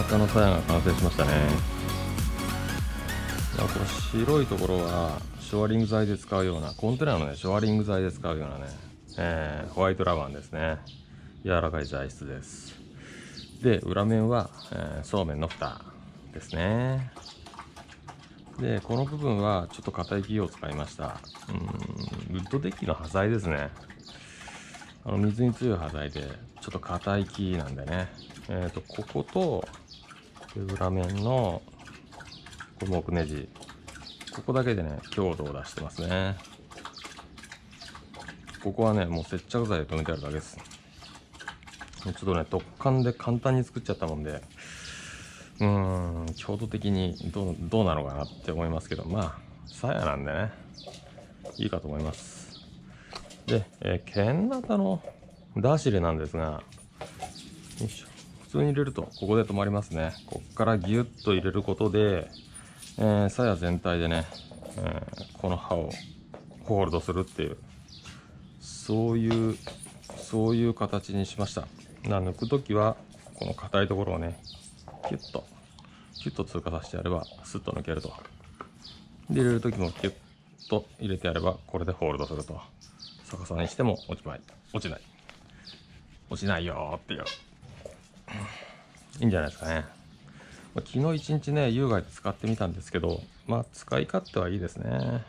中の鞘が完成しましたね。この白いところはショアリング材で使うようなコンテナのね、ショアリング材で使うようなね、ホワイトラバンですね。柔らかい材質です。で裏面は、そうめんの蓋ですね。でこの部分はちょっと硬い木を使いました。ウッドデッキの端材ですね。水に強い端材でちょっと硬い木なんでね、ここと裏面の木ネジ、ここだけでね強度を出してますね。ここはねもう接着剤で留めてあるだけです。ちょっとね突貫で簡単に作っちゃったもんで、強度的にどうなのかなって思いますけど、まあ鞘なんでねいいかと思います。で、剣型の出し入れなんですが、よいしょ、普通に入れるとここで止まりますね。こっからギュッと入れることで、鞘全体でね、この刃をホールドするっていう、そういう形にしました。抜く時はこの硬いところをねキュッと通過させてやればスッと抜けると。で入れる時もキュッと入れてやればこれでホールドすると。逆さにしても落ちないよーっていう。いいんじゃないですかね。昨日一日ね優雅に使ってみたんですけど、使い勝手はいいですね。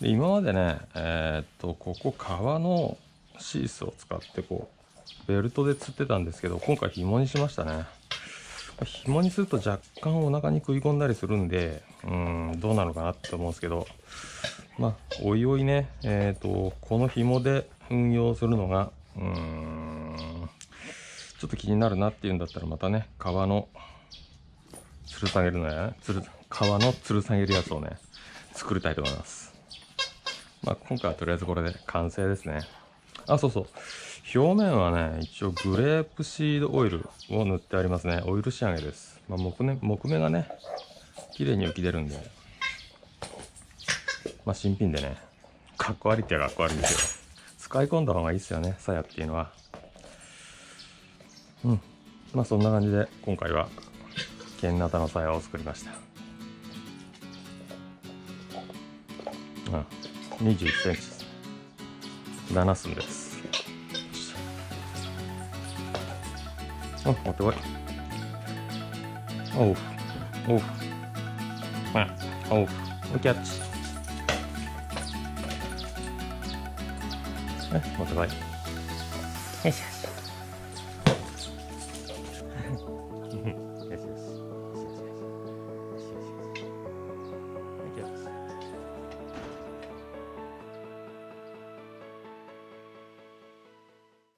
で今までねここ革のシースを使ってこうベルトで釣ってたんですけど、今回紐にしましたね。紐にすると若干お腹に食い込んだりするんで、どうなのかなって思うんですけど、おいおいね、この紐で運用するのがちょっと気になるなっていうんだったら、またね革の吊る下げるやつをね作りたいと思います。今回はとりあえずこれで完成ですね。そうそう、表面はね一応グレープシードオイルを塗ってありますね。オイル仕上げです。木目がね綺麗に浮き出るんで、新品でねかっこ悪いってはかっこ悪いんですよ。使い込んだ方がいいですよね、鞘っていうのは。そんな感じで今回は剣型の鞘を作りました。21cmですね。7寸です。持ってこい。オフキャッチ。持ってこい。よいしょ。